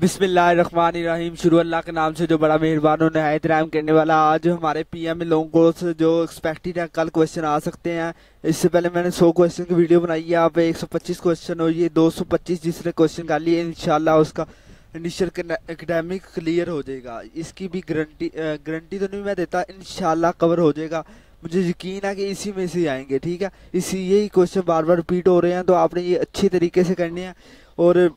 बिस्मिल्लाहिर्रहमानिर्रहीम। शुरू अल्लाह के नाम से जो बड़ा मेहरबान और नहायत रहम करने वाला। आज हमारे पीएम लॉन्ग कोर्स जो एक्सपेक्टेड है कल क्वेश्चन आ सकते हैं। इससे पहले मैंने 100 क्वेश्चन की वीडियो बनाई है, आप 125 क्वेश्चन हो, ये 225 जिसने क्वेश्चन कर लिए इंशाल्लाह उसका इनिशियल एकेडमिक क्लियर हो जाएगा। इसकी भी गारंटी तो नहीं मैं देता, इंशाल्लाह कवर हो जाएगा। मुझे यकीन है कि इसी में से आएंगे, ठीक है। इसी यही क्वेश्चन बार बार रिपीट हो रहे हैं तो आपने ये अच्छे तरीके से करने हैं। और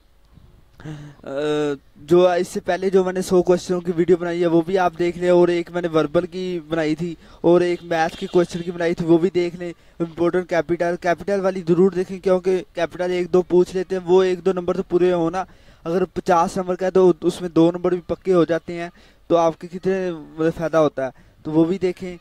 जो इससे पहले जो मैंने 100 क्वेश्चनों की वीडियो बनाई है वो भी आप देख लें, और एक मैंने वर्बल की बनाई थी और एक मैथ के क्वेश्चन की बनाई थी, वो भी देख लें। इम्पोर्टेंट कैपिटल वाली ज़रूर देखें, क्योंकि कैपिटल एक दो पूछ लेते हैं, वो एक दो नंबर तो पूरे हो ना। अगर 50 नंबर का है तो उसमें 2 नंबर भी पक्के हो जाते हैं, तो आपके कितने फ़ायदा होता है, तो वो भी देखें।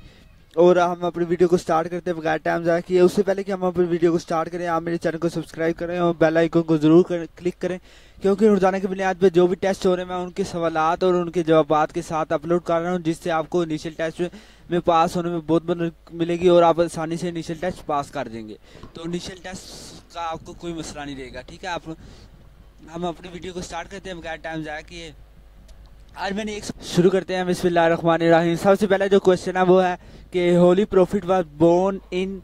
और हम अपनी वीडियो को स्टार्ट करते हैं बगैर टाइम ज़ाया किए। उससे पहले कि हम अपनी वीडियो को स्टार्ट करें, आप मेरे चैनल को सब्सक्राइब करें और बेल आइकन को ज़रूर क्लिक करें, क्योंकि रोज़ाना के बुनियाद पे जो भी टेस्ट हो रहे हैं मैं उनके सवालात और उनके जवाबात के साथ अपलोड कर रहा हूँ, जिससे आपको इनिशियल टेस्ट में पास होने में बहुत मदद मिलेगी और आप आसानी से इनिशियल टेस्ट पास कर देंगे। तो इनिशियल टेस्ट का आपको कोई मसला नहीं रहेगा, ठीक है। आप हम अपनी वीडियो को स्टार्ट करते हैं बगैर टाइम ज़ाया किए। आज मैंने एक शुरू करते हैं बिस्मिल्लाहिर्रहमानिर्रहीम। सबसे पहला जो क्वेश्चन है वो है कि holy prophet was born in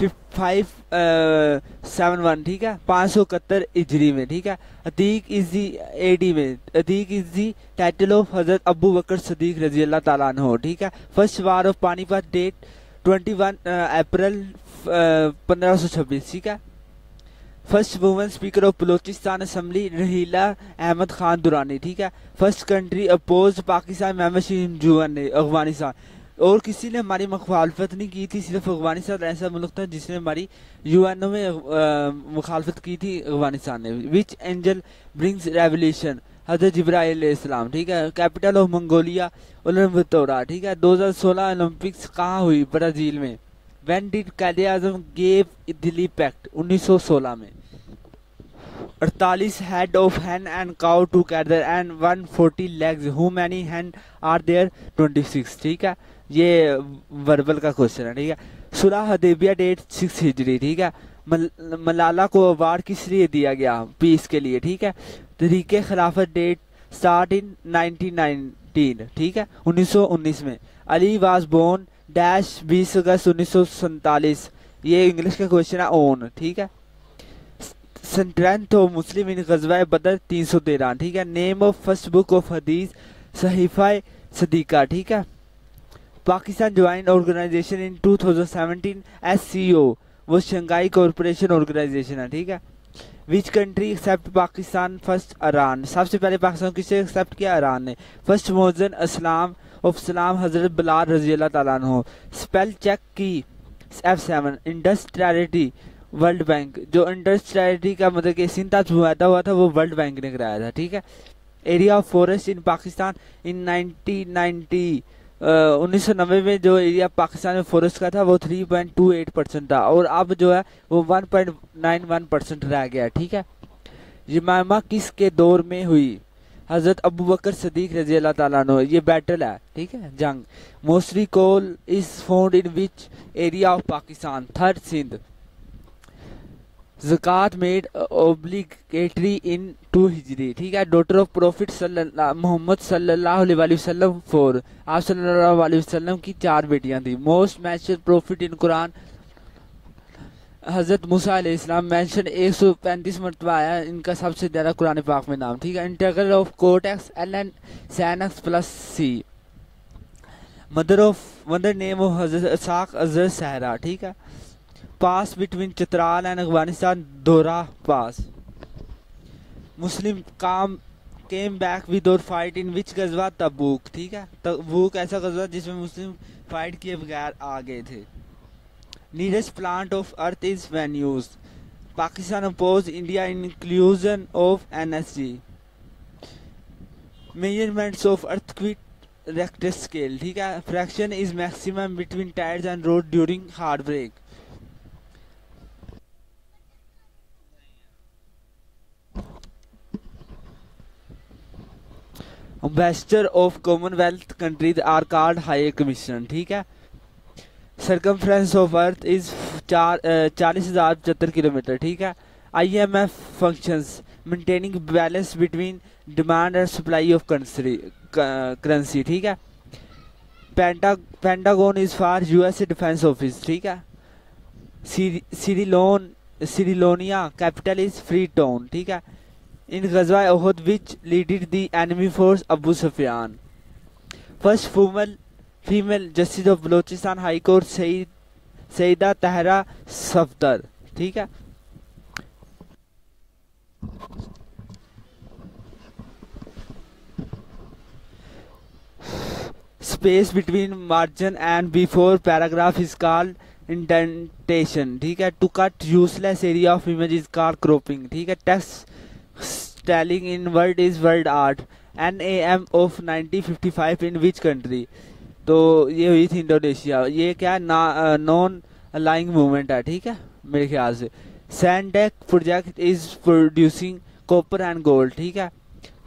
571, ठीक है, 571 हिजरी में, ठीक है। अतीक इज दी एडी में, Atiq is the title of Hazrat Abu बकर सिद्दीक रजी अल्लाह तआला अन्हु, ठीक है। First war of Panipat date 21 April 1526, ठीक है। First women speaker of Balochistan assembly रहीला Ahmad Khan Durrani, ठीक है। फर्स्ट कंट्री अपोज पाकिस्तान महमद शहीम जुआन ने, अफगानिस्तान। और किसी ने हमारी मुखालफत नहीं की थी, सिर्फ अफगानिस्तान ऐसा मुल्क था जिसने हमारी यूएनओ में मुखालफत की थी, अफगानिस्तान ने। विच एंजल ब्रिंग्स रेवोल्यूशन, हजरत जिब्राइल अलैहिस्सलाम, ठीक है। कैपिटल ऑफ मंगोलिया उलनबतौरा, ठीक है। 2016 ओलंपिक्स कहाँ हुई? ब्राज़ील में। When did Quaid-e-Azam gave Delhi Pact? 1916 में। 48 head of hen and cow together and 140 legs. How many hen are there? 26, ठीक है। ये वर्बल का क्वेश्चन है, ठीक है। सुलहदेबिया डेट 6 हिजरी, ठीक है। मलाला को अवार्ड किस लिए दिया गया? पीस के लिए, ठीक है। तरीके खिलाफत डेट स्टार्ट इन 1919, ठीक है, 1919 में। Ali was born dash 20 August 1947, ये इंग्लिश का क्वेश्चन है ओन, ठीक है। स्ट्रेंथ ऑफ मुस्लिम इन गजवा बदर 313, ठीक है। Name of first book of Hadith Sahifa Siddiqa, ठीक है। Pakistan join organisation in 2017 SCO, वो शंघाई कॉरपोरेशन ऑर्गेनाइजेशन है, ठीक है। Which country accept Pakistan first? Iran. सबसे पहले पाकिस्तान किसे एक्सेप्ट किया? ईरान ने। फर्स्ट मोजन इस्लाम ऑफ सलाम हजरत बिलाल रजी अल्लाह तआला अन्हु। स्पेल चेक की F7। इंडस्ट्रियलिटी वर्ल्ड बैंक, जो इंडस्ट्रियलिटी का मतलब कि सिंताज हुआ था वो वर्ल्ड बैंक ने कराया था, ठीक है। Area of forest in Pakistan in 1990 में जो एरिया पाकिस्तान में फॉरेस्ट का था वो 3.28% था, और अब जो है वो 1.91% रह गया, ठीक है। यमामा किसके दौर में हुई? हज़रत अबू बकर सिद्दीक रजी अल्लाह तआला अन्हु। ये बैटल है, ठीक है, जंग। Mostly coal is found in which area of Pakistan? Third Sindh. ज़कात मेड ओब्लिगेटरी इन 2 हिजरी, ठीक है। डॉटर ऑफ प्रॉफिट मोहम्मद सल्लल्लाहु अलैहि वसल्लम 4, आप सल्लल्लाहु अलैहि वसल्लम की 4 बेटियां थी। Most mentioned prophet in Quran? Hazrat Musa अलैहिस्सलाम मेंशन 135 मरतबा आया इनका सबसे ज़्यादा कुरान पाक में नाम, ठीक है। Integral of cot x ln sin x plus C. Mother name of Hazrat Ishaq अजर सहरा, ठीक है। Pass between Chitral and Afghanistan? दौरा पास। मुस्लिम काम केम बैक विद और fight in which Ghazwa? Tabuk, ठीक है। तबूक ऐसा गजवा जिसमें मुस्लिम फाइट किए बगैर आ गए थे। Nearest planet of earth is Venus? Pakistan oppose India inclusion of NSG। Measurements of earthquake Richter scale, ठीक है। Friction is maximum between tyres and road during hard brake. Ambassador of Commonwealth countries are called high commission, ठीक है। Circumference of earth is 40,075 kilometre, ठीक है। IMF functions maintaining balance between demand and supply of currency, ठीक है। Pentagon is for US defence office, ठीक है। सीरीलोनिया capital is Freetown, ठीक है। इन गजवा Uhud which leaded the enemy force Abu Sufiyan. First female justice of Balochistan high court Saeeda Tahira Safdar, ठीक है। Space between margin and before paragraph is called indentation, ठीक है। To cut useless area of image is called cropping, ठीक है। Text styling in word is word art. NAM of 1955 in which country? तो ये हुई थी इंडोनेशिया। ये क्या नॉन अलाइंग मूवमेंट है, ठीक है, मेरे ख्याल से। Saindak project is producing copper and gold, ठीक है।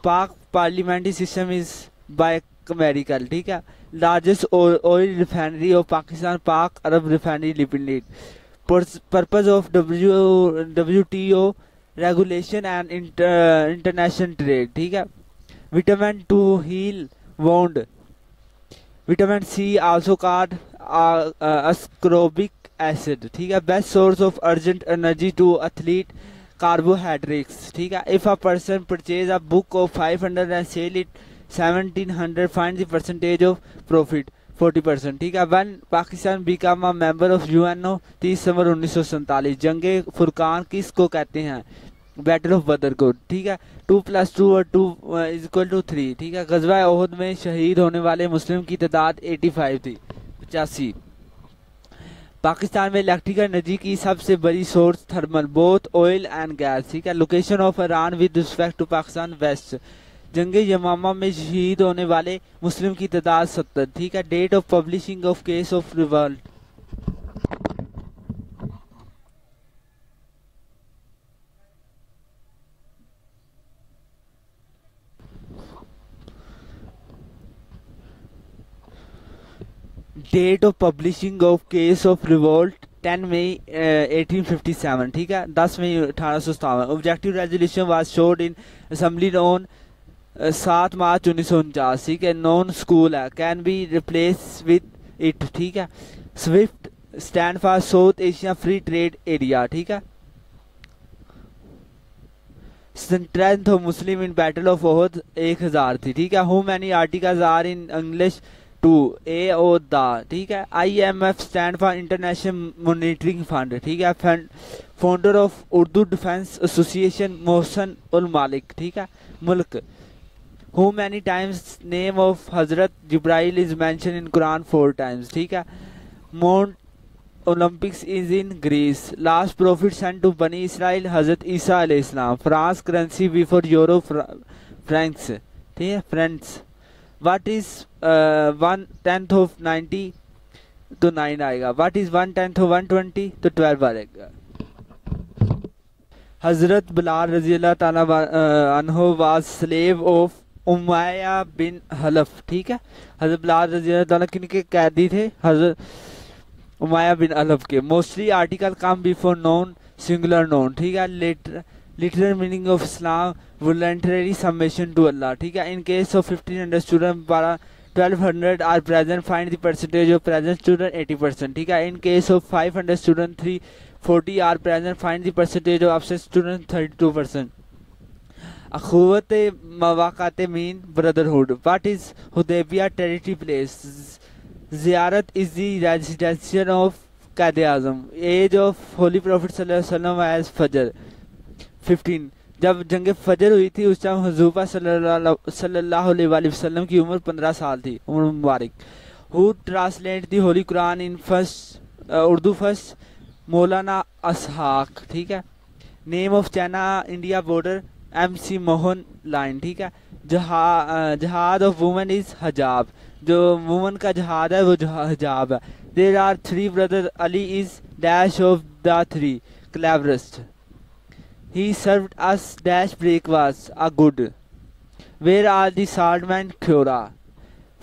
Pak parliamentary system is bicameral, ठीक है। Largest oil refinery of Pakistan, Pak Arab refinery limited. Purpose of WTO regulation and international trade, ठीक है। Vitamin to heal wound, vitamin C also called ascorbic acid, ठीक है। Best source of urgent energy to athlete carbohydrates, ठीक है। If a person purchase a book of 500 and sell it 1700, find the percentage of profit 40%, ठीक है। One Pakistan become a member of UNO? 30 September 1947। जंगे फुरकान किस को कहते हैं? बैटल ऑफ बदर को, ठीक है। 2+2 और 2 इक्वल टू 3, ठीक है। गजवा ओहद में शहीद होने वाले मुस्लिम की तादाद 85 थी, 85। पाकिस्तान में इलेक्ट्रिकल एनर्जी की सबसे बड़ी source thermal, both oil and gas, ठीक है। Location of Iran with respect to Pakistan west. जंग यमामा में शहीद होने वाले मुस्लिम की तादाद 70, ठीक है। Date of publishing of case of revolt. Date of publishing of case of revolt 10 May 1857, ठीक है। 10 May 1857। Objective resolution was showed in assembly on 7 March 1949, ठीक है। नॉन स्कूल है, can be replace with it, ठीक है। Swift stand for south Asia free trade area, ठीक है। Strength of Muslim in battle of Uhud 1000 थी, ठीक है। How many articles are in English? 2, a और द, ठीक है। IMF stand for international monitoring fund, ठीक है। Founder of Urdu defence association Mohsin ul Malik, ठीक है। मुल्क। How many times name of Hazrat Jibrail is mention in Quran? 4 times, ठीक है। Mount olympics is in Greece. Last prophet sent to Bani Israel? Hazrat Isa अलैहि सलाम। France currency before euro? Francs, ठीक है, फ्रांस। What is 1/10 of 90? तो 9 आएगा। What is 1/10 of 120? तो 12 आएगा। हजरत बिलाल रजी अल्लाह ताला अन्हो was slave of Umayya bin Khalaf, ठीक है। हजरत बिलाल रजी अल्लाह ताला किनके कैदी थे? हजरत उमैया बिन हल्फ के। Mostly article come before noun singular noun, ठीक है। Literal meaning of Islam voluntary submission to Allah, ठीक है। In case of 1500 student 1200 are present, find the percentage of present student 80%, ठीक है। In case of 500 student 340 are present, find the percentage of absent student 32%। अखुवत मवाकात mean brotherhood. What is Hudaibiya territory place? Ziarat is the residential of Quaid-e-Azam. As of holy prophet सल्लल्लाहु अलैहि वसल्लम as फजर 15। जब जंग फजर हुई थी उस टाइम हुजूर सल्लल्लाहु अलैहि वसल्लम की उम्र 15 साल थी, उम्र मुबारक। Who translate the holy Quran in first Urdu? First मौलाना इसहाक, ठीक है। Name of China India border? MC Mohan line, ठीक है। Jihad of women is hijab. जो वुमेन का जहाद है वो हजाब है। There are 3 brother. Ali is dash of the 3 cleverest. He served us dash breakfast a good. Where are the Salman Khura?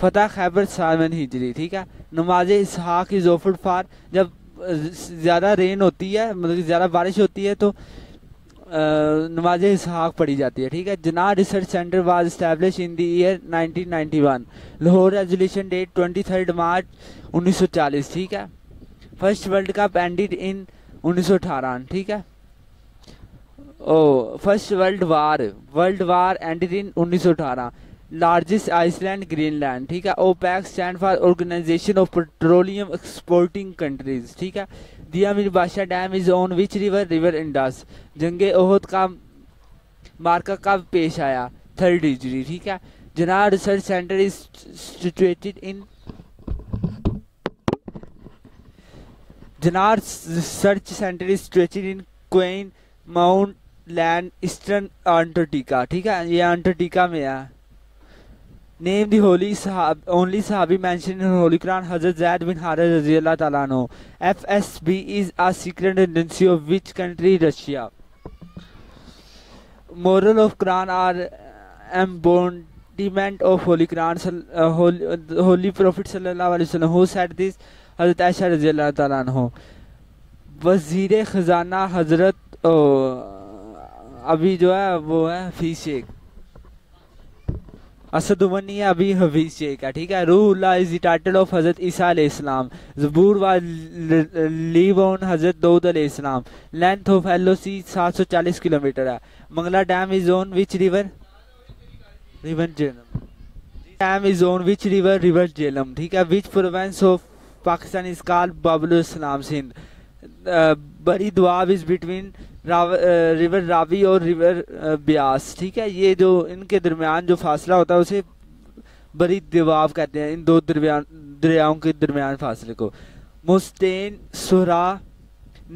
Fatah Khaybar Salman Hijri, ठीक है। नमाज इसहाक इज ऑफर्ड फॉर, जब ज़्यादा रेन होती है, मतलब ज़्यादा बारिश होती है तो नमाज इसहाक पढ़ी जाती है, ठीक है। Jinnah research centre was establish in the year 1991, Lahore resolution date 23 March 1940, ठीक है। First world cup ended in 1918, ठीक है। Oh first world war ended in 1918। Largest island Greenland, ठीक है। OPEC stand for organisation of petroleum exporting countries, ठीक है। Diamer बादशाह dam is on which river? River Indus. जंगे ओहद का मार्का कब पेश आया? 3rd हिजरी, ठीक है। Jinnah research centre is situated in Queen Maud Land eastern Antarctica, ठीक है, ये अंटार्कटिका में है। नेम दी होली ओनली सहाबी मेंशन इन होली कुरान, हजरत ज़ैद बिन हारिस रज़ी अल्लाह ताला अन्हु। FSB is a secret agency of which country? Russia. Moral of Quran are embodiment of holy Quran, holy prophet सल्लल्लाहु अलैहि वसल्लम। Who said this? हजरत आयशा रज़ी अल्लाह ताला अन्हु। वज़ीर ख़जाना हजरत अभी जो है वो है हफीज़ शेख, असद उमर नहीं है, अभी हफीज़ शेख है, ठीक है। Ruhullah is the title of हजरत ईसा अलैहिस्सलाम। ज़बूर व लीव ऑन हजरत दाऊद अलैहिस्सलाम। लेंथ ऑफ LOC 740 किलोमीटर है। Mangla dam is on which river? River Jhelum. Dam is on which river? River Jhelum, ठीक है। Which province of Pakistan is called Babul Islam? Sindh. Bari Doab is between river Ravi और river Beas, ठीक है। ये जो इनके दरमियान जो फासला होता है उसे बड़ी दुआब कहते हैं, इन दो दरियाओं के दरमियान फासले को। मुस्तेन सुरा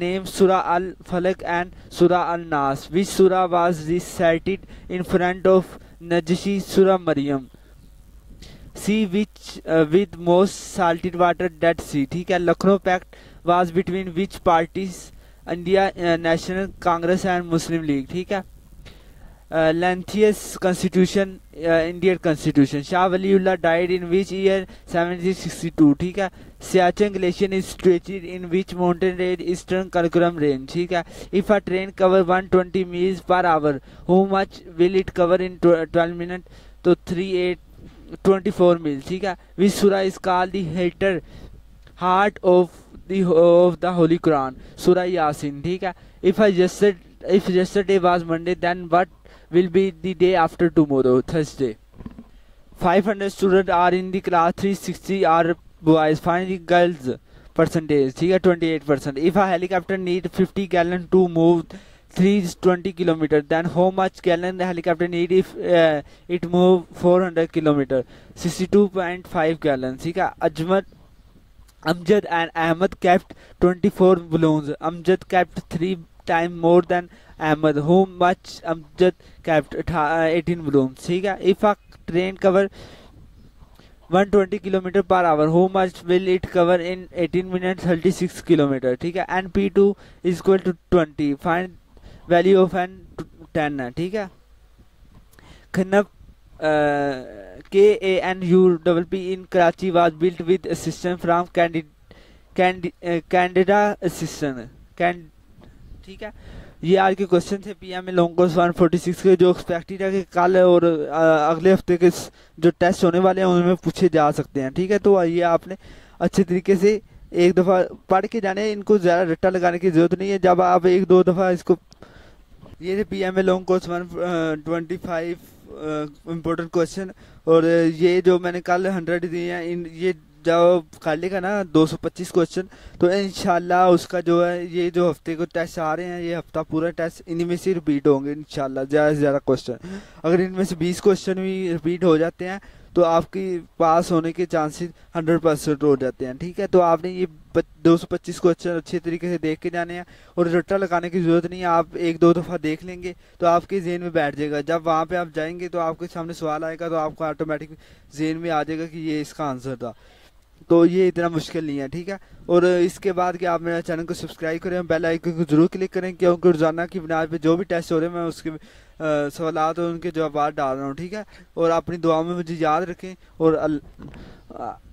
नेम? सुरा अल फलक एंड सुरा अल नास। विच सुरा was recited in front of नजशी? सुरा Maryam. Sea which with most salted water? Dead सी, ठीक है। Lucknow pact was between which parties? India National Congress and Muslim league, ठीक है। Lengthiest constitution? Indian constitution. Shah Waliullah died in which year? 1762, ठीक है। Siachen glacier is situated in which mountain range? Eastern Karakoram range, ठीक है। If a train cover 120 miles per hour, how much will it cover in 12 minute? तो 24 mile, ठीक है। Which सूरा is called the hater heart of the holy Quran? सूरा यासीन, ठीक है। If yesterday was Monday, then what will be the day after tomorrow? Thursday. 500 student are in the class, 360 are boys, find the girls percentage, ठीक है, 28%। If a helicopter need 50 gallon to move 320 kilometre, then how much gallon the helicopter need if it move 400 kilometre? 62.5 gallon, ठीक है। Amjad and Ahmed kept 24 balloons. Amjad kept 3 times more than Ahmed. How much Amjad kept? 18 balloons, ठीक है। If a train cover 120 km per hour, how much will it cover in 18 minutes? 36 km, ठीक है। And P2 is equal to 20. Find value of N 10 है, ठीक है। Khanna KANUPP in Karachi was built with assistance from Candida assistant, ठीक है। ये आज के क्वेश्चन थे PMA लॉन्ग कोर्स 146 के, जो एक्सपेक्टेड है कि कल और अगले हफ्ते के जो टेस्ट होने वाले हैं उनमें पूछे जा सकते हैं, ठीक है। तो ये आपने अच्छे तरीके से एक दफ़ा पढ़ के जाने, इनको ज़्यादा रट्टा लगाने की ज़रूरत नहीं है। जब आप एक दो दफ़ा इसको, ये थे PMA long course 125 important question. और ये जो मैंने कल 100 दिए हैं, ये जब खाली का ना 225 क्वेश्चन, तो इंशाल्लाह उसका जो है, ये जो हफ्ते को टेस्ट आ रहे हैं, ये हफ्ता पूरा टेस्ट इन्हीं में से रिपीट होंगे इंशाल्लाह, ज़्यादा से ज़्यादा क्वेश्चन। अगर इनमें से 20 क्वेश्चन भी रिपीट हो जाते हैं तो आपकी पास होने के चांसेस 100% हो जाते हैं, ठीक है। तो आपने ये 225 क्वेश्चन अच्छे तरीके से देख के जाने हैं और रट्टा लगाने की ज़रूरत नहीं है। आप एक दो दफ़ा देख लेंगे तो आपके जहन में बैठ जाएगा, जब वहाँ पे आप जाएंगे तो आपके सामने सवाल आएगा तो आपको ऑटोमेटिक जहन में आ जाएगा कि ये इसका आंसर था। तो ये इतना मुश्किल नहीं है, ठीक है। और इसके बाद कि आप मेरा चैनल को सब्सक्राइब करें, बेल आइकन को ज़रूर क्लिक करें, क्योंकि रोज़ाना की बुनियाद पे जो भी टेस्ट हो रहे हैं मैं उसके सवाल और उनके जवाब डाल रहा हूँ, ठीक है। और अपनी दुआ में मुझे याद रखें और